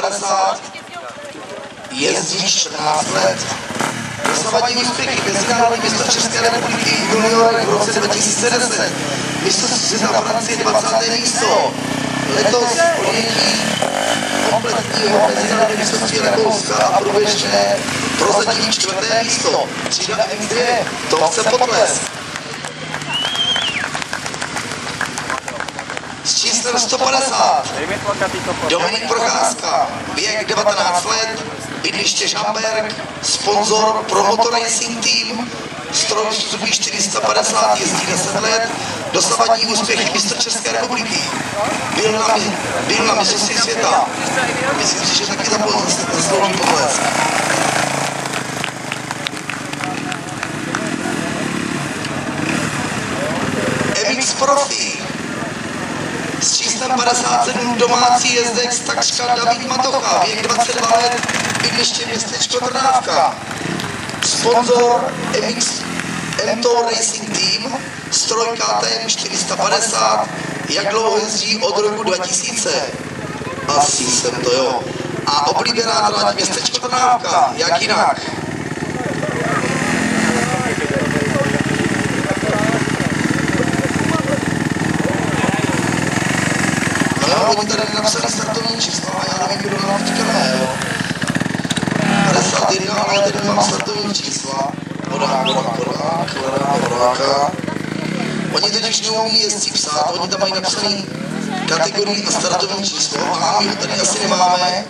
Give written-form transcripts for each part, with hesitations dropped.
50, jezdí 14 let. Dosavadní úspěchy mezinárodní mistr České republiky juniorek v roce 2010, mistrovství světa na Francii 20. místo, letos odjetí kompletního mezinárodní mistrovství Rakouska a průběžné prozatím 4. místo, třída MX, to chce potlesk. S číslem 150 Dominik Procházka, věk 19 let, bydliště Žamberk, sponzor Pro Motor Racing Team, stroj 450, jezdí 10 let, dosavadní úspěchy mistr České republiky, byl na mistrovství světa, myslím si, že taky zaslouží potlesk. MX Profi s číslem 57 domácí jezdec takřka David Matocha, věk 22 let, bydliště městečko Trnávka. Sponzor MX MTO Racing Team, stroj KTM 450, jak dlouho jezdí od roku 2000. Asi jsem to jo. A oblíbená trať městečko Trnávka, jak jinak. Oni tady napsali startovní čísla, ale já nevím, kdo nám teďka ne, jo. 51, ale já tady mám startovní čísla. Vodáka. Oni totiž neumí jezdci psát, oni tam mají napsaný kategorii a startovní číslo, a my ho tady asi nemáme.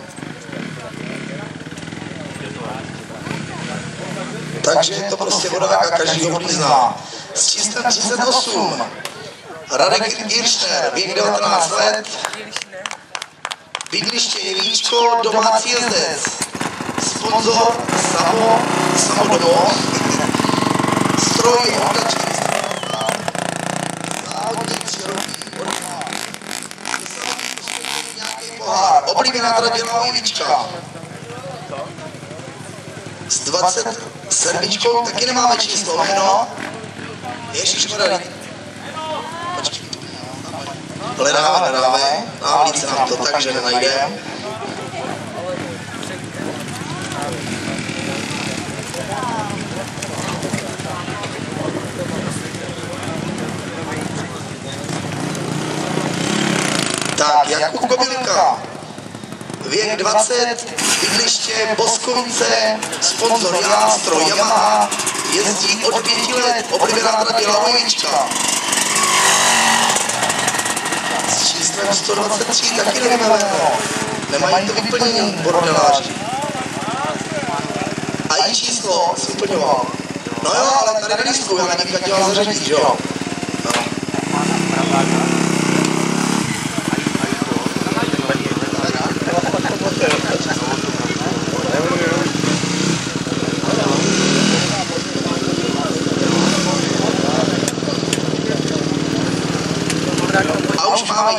Takže to prostě Vodáka, každý ho zná. S číslem 38. Radek Iršner, věk 19 let, bydliště Jevíčko, domácí jezdec, sponzor Samodomo, stroj Honda 450, závodní 3 roky, odmá, nějaký pohár, oblíbená tratěná Jevíčka. S 27 taky nemáme číslo, jméno, ježišmarja. Hledáme, a víc nám to tak, že nenajdeme. Tak, Jakub Kobylka, věk 20, bydliště Boskovice, sponzor nástroj Yamaha, jezdí od 5 let, oblíbená trať Bělovička. S číslem 123 taky nevíme jméno. Nemají to vyplnění bordeláři. A i číslo si vyplňoval. No jo, ale tady nelístku, já někde dělal zařadí, že jo? No.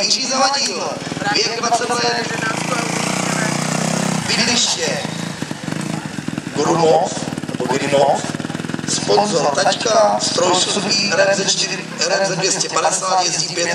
Jiří Zavadil, věk 20 let, bydliště Grunov, nebo Grinov, sponzor tačka, stroj Suzuki, RMZ 250, jezdí 5